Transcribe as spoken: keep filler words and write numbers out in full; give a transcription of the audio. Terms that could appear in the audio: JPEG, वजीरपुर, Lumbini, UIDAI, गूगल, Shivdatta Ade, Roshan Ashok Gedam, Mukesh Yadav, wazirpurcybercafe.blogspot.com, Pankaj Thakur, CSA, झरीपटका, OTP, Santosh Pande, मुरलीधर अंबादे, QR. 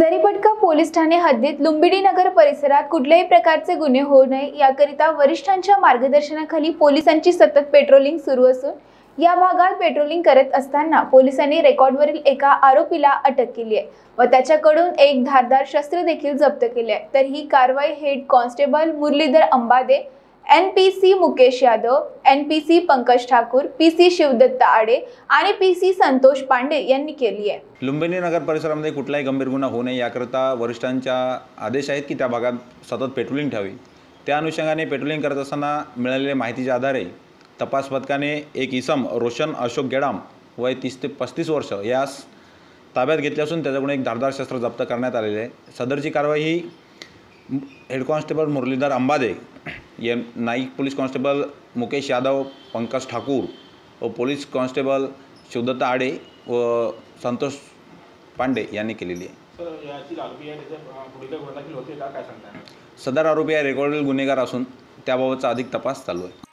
झरीपटका police Thane हद्दीत लुंबिनी नगर परिसरात कुठल्याही प्रकारचे गुन्हे होऊ नये याकरिता वरिष्ठांच्या मार्गदर्शनाखाली पोलिसांची सतत पेट्रोलिंग सुरू असून या भागात पेट्रोलिंग करत असताना पोलिसांनी रेकॉर्डवरील एका आरोपीला अटक केली आहे व त्याच्याकडून एक धारदार शस्त्र देखील जप्त केले आहे। तर ही कारवाई head constable मुरलीधर अंबादे, N P C Mukesh Yadav, N P C Pankaj Thakur, P C Shivdatta Ade आणि पी सी संतोष पांडे यांनी केली आहे। लुंबिनी नगर परिसरामध्ये कुठलाही गंभीर गुन्हा होऊ नये याकरता वरिष्ठांच्या आदेश आहेत की त्या भागात सतत पेट्रोलिंग ठेवावी। त्या अनुषंगाने पेट्रोलिंग करत असताना मिळालेल्या माहितीच्या आधारे तपास पथकाने एक इसम रोशन अशोक गेडाम वय तीस ते पस्तीस वर्ष यास ताब्यात घेतले असून त्याच्याकडून एक धारदार शस्त्र जप्त करण्यात आलेले आहे। सदरची कारवाई ही हेड कॉन्स्टेबल मुरलीधर अंबादे, ये नाइक पुलिस कांस्टेबल मुकेश यादव, पंकज ठाकूर व पोलीस कांस्टेबल शिवदत्ता आडे व संतोष पांडे यांनी केलेली आहे। सदर आरोपी हा रेकॉर्डेड गुन्हेगार असून त्याबाबतचा अधिक तपास चालू आहे।